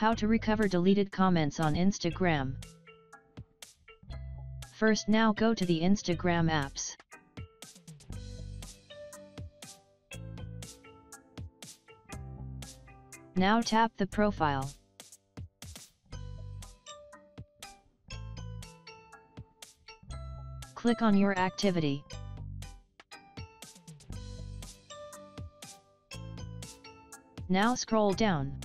How to recover deleted comments on Instagram. First, now go to the Instagram apps. Now tap the profile. Click on your activity. Now scroll down.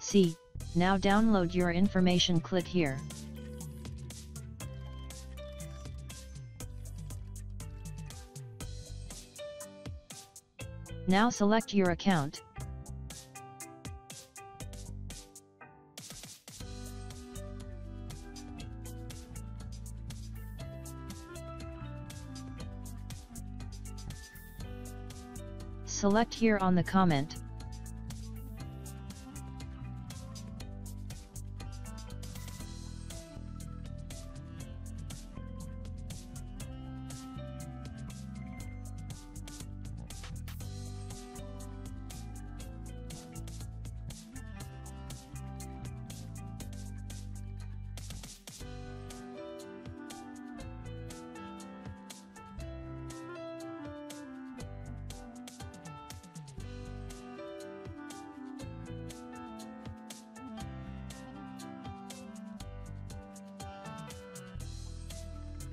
See, now download your information. Click here. Now select your account. Select here on the comment.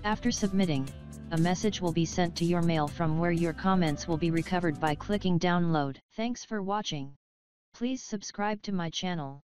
After submitting, a message will be sent to your mail from where your comments will be recovered by clicking download. Thanks for watching. Please subscribe to my channel.